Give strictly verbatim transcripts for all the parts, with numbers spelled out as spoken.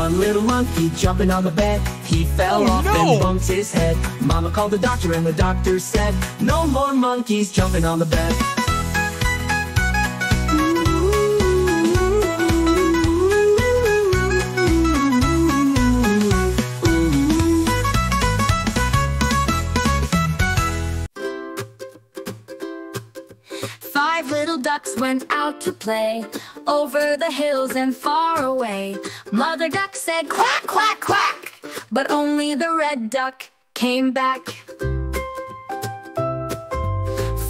One little monkey jumping on the bed. He fell oh, off no. and bumped his head. Mama called the doctor and the doctor said, no more monkeys jumping on the bed. Five little ducks went out to play, over the hills and far away. Mother duck said quack, quack, quack, but only the red duck came back.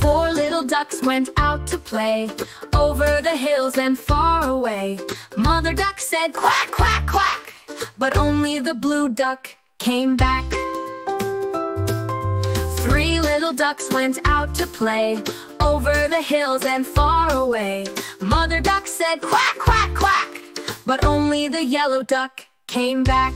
Four little ducks went out to play, over the hills and far away. Mother duck said quack, quack, quack, but only the blue duck came back. Three little ducks went out to play, over the hills and far away. Mother duck said quack, quack, quack, but only the yellow duck came back.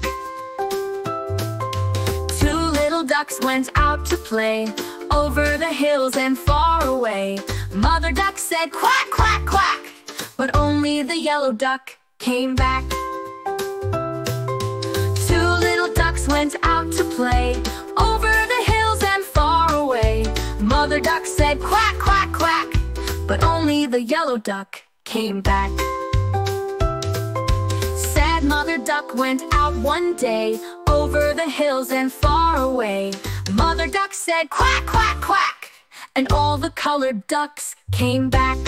Two little ducks went out to play, over the hills and far away. Mother duck said quack, quack, quack, but only the yellow duck came back. Two little ducks went out to play, over the hills and far away. Mother duck said quack, quack, quack, but only the yellow duck came back. Sad mother duck went out one day, over the hills and far away. Mother duck said quack, quack, quack, and all the colored ducks came back.